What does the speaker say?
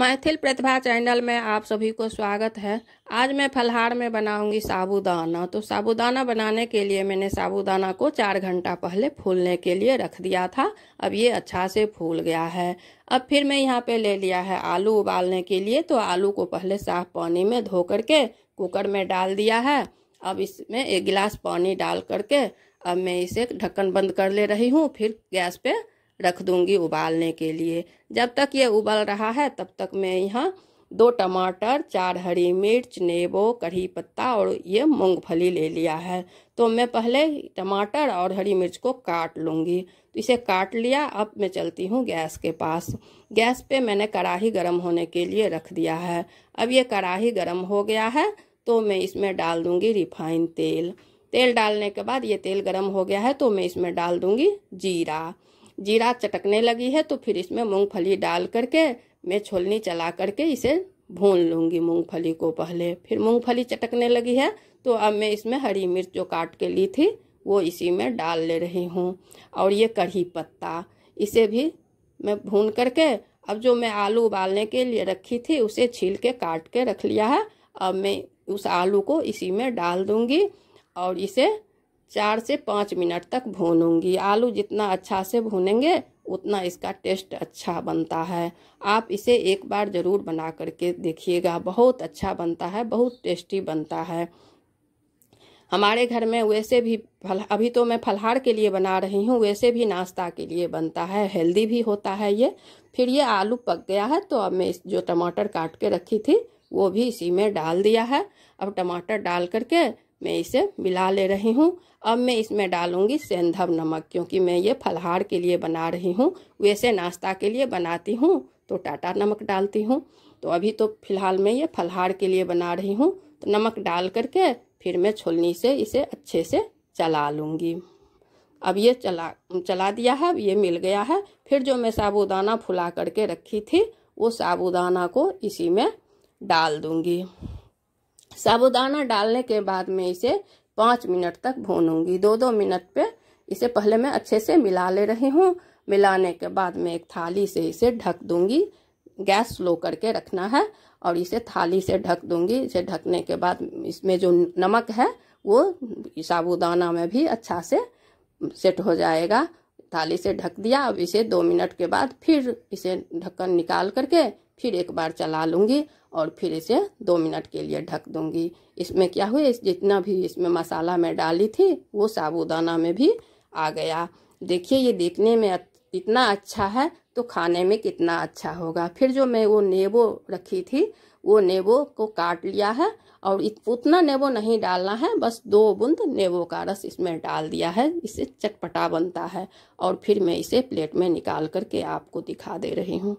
मैथिल प्रतिभा channel में आप सभी को स्वागत है। आज मैं फलहार में बनाऊंगी साबूदाना। तो साबूदाना बनाने के लिए मैंने साबूदाना को 4 घंटा पहले फूलने के लिए रख दिया था। अब ये अच्छा से फूल गया है। अब फिर मैं यहाँ पे ले लिया है आलू उबालने के लिए। तो आलू को पहले साफ पानी में धो करके कुकर में डाल दिया है। अब इसमें 1 गिलास पानी डाल करके अब मैं इसे ढक्कन बंद कर ले रही हूँ, फिर गैस पे रख दूंगी उबालने के लिए। जब तक ये उबल रहा है तब तक मैं यहाँ 2 टमाटर, 4 हरी मिर्च, नींबू, कढ़ी पत्ता और ये मूंगफली ले लिया है। तो मैं पहले टमाटर और हरी मिर्च को काट लूँगी। तो इसे काट लिया। अब मैं चलती हूँ गैस के पास। गैस पे मैंने कढ़ाई गरम होने के लिए रख दिया है। अब ये कढ़ाई गरम हो गया है तो मैं इसमें डाल दूँगी रिफाइन तेल। तेल डालने के बाद ये तेल गरम हो गया है तो मैं इसमें डाल दूँगी जीरा। जीरा चटकने लगी है तो फिर इसमें मूंगफली डाल करके मैं छोलनी चला करके इसे भून लूँगी मूंगफली को पहले। फिर मूंगफली चटकने लगी है तो अब मैं इसमें हरी मिर्च जो काट के ली थी वो इसी में डाल ले रही हूँ। और ये कढ़ी पत्ता इसे भी मैं भून करके अब जो मैं आलू उबालने के लिए रखी थी उसे छील के काट के रख लिया है। अब मैं उस आलू को इसी में डाल दूँगी और इसे 4 से 5 मिनट तक भूनूंगी। आलू जितना अच्छा से भूनेंगे उतना इसका टेस्ट अच्छा बनता है। आप इसे एक बार ज़रूर बना करके देखिएगा, बहुत अच्छा बनता है, बहुत टेस्टी बनता है। हमारे घर में वैसे भी अभी तो मैं फलहार के लिए बना रही हूँ, वैसे भी नाश्ता के लिए बनता है, हेल्दी भी होता है ये। फिर ये आलू पक गया है तो अब मैं जो टमाटर काट के रखी थी वो भी इसी में डाल दिया है। अब टमाटर डाल करके मैं इसे मिला ले रही हूँ। अब मैं इसमें डालूंगी सेंधव नमक, क्योंकि मैं ये फलहार के लिए बना रही हूँ, वैसे नाश्ता के लिए बनाती हूँ तो टाटा नमक डालती हूँ। तो अभी तो फिलहाल मैं ये फलहार के लिए बना रही हूँ। तो नमक डाल करके फिर मैं छोलनी से इसे अच्छे से चला लूँगी। अब ये चला दिया है, अब ये मिल गया है। फिर जो मैं साबूदाना फुला करके रखी थी वो साबूदाना को इसी में डाल दूँगी। साबूदाना डालने के बाद मैं इसे 5 मिनट तक भूनूंगी। 2-2 मिनट पे इसे पहले मैं अच्छे से मिला ले रही हूँ। मिलाने के बाद मैं एक थाली से इसे ढक दूंगी। गैस स्लो करके रखना है और इसे थाली से ढक दूंगी। इसे ढकने के बाद इसमें जो नमक है वो साबूदाना में भी अच्छा से सेट हो जाएगा। थाली से ढक दिया। अब इसे 2 मिनट के बाद फिर इसे ढक्कन निकाल करके फिर एक बार चला लूँगी और फिर इसे 2 मिनट के लिए ढक दूँगी। इसमें क्या हुआ, जितना भी इसमें मसाला मैं डाली थी वो साबूदाना में भी आ गया। देखिए ये देखने में इतना अच्छा है तो खाने में कितना अच्छा होगा। फिर जो मैं वो नींबू रखी थी वो नींबू को काट लिया है और उतना नींबू नहीं डालना है, बस 2 बूंद नींबू का रस इसमें डाल दिया है। इससे चटपटा बनता है। और फिर मैं इसे प्लेट में निकाल करके आपको दिखा दे रही हूँ।